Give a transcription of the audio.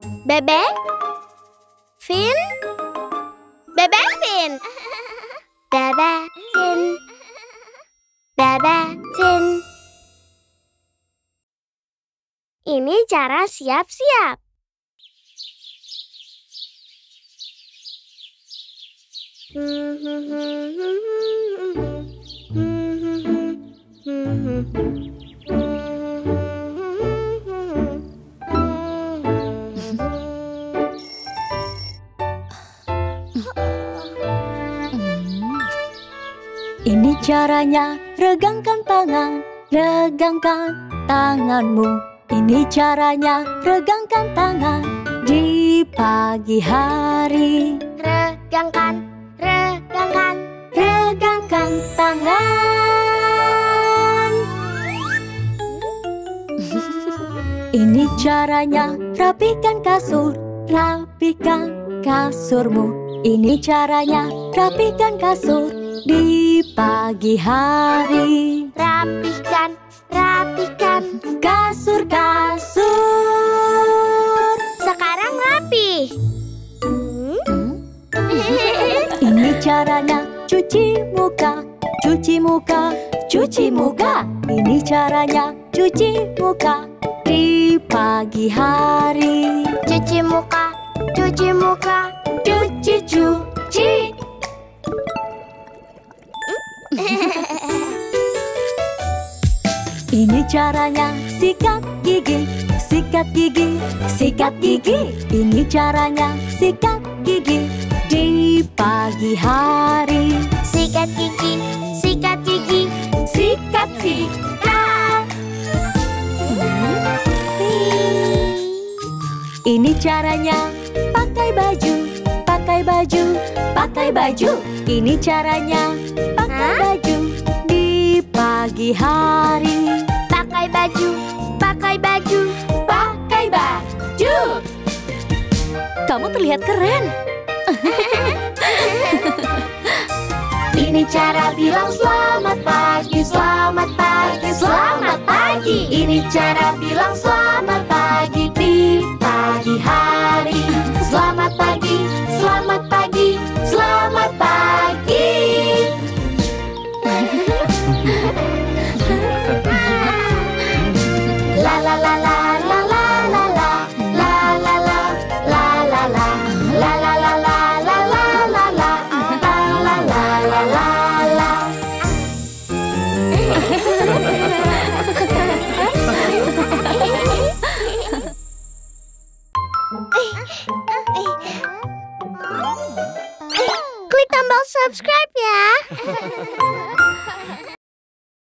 Bebefinn, Bebefinn, Bebefinn, Bebefinn. Ini cara siap-siap. Ini caranya, regangkan tanganmu. Ini caranya, regangkan tangan di pagi hari. Regangkan tangan. Ini caranya, rapikan kasurmu. Ini caranya, rapikan kasur di pagi hari. Rapikan kasur. Sekarang rapi. Ini caranya, cuci muka. Ini caranya, cuci muka di pagi hari. Cuci muka. Ini caranya, sikat gigi. Ini caranya, sikat gigi di pagi hari. Sikat gigi. Ini caranya, pakai baju. Ini caranya, pakai baju di pagi hari. Pakai baju. Kamu terlihat keren. Ini cara bilang selamat pagi. Ini cara bilang selamat pagi di pagi hari. Selamat pagi. Klik tombol subscribe ya.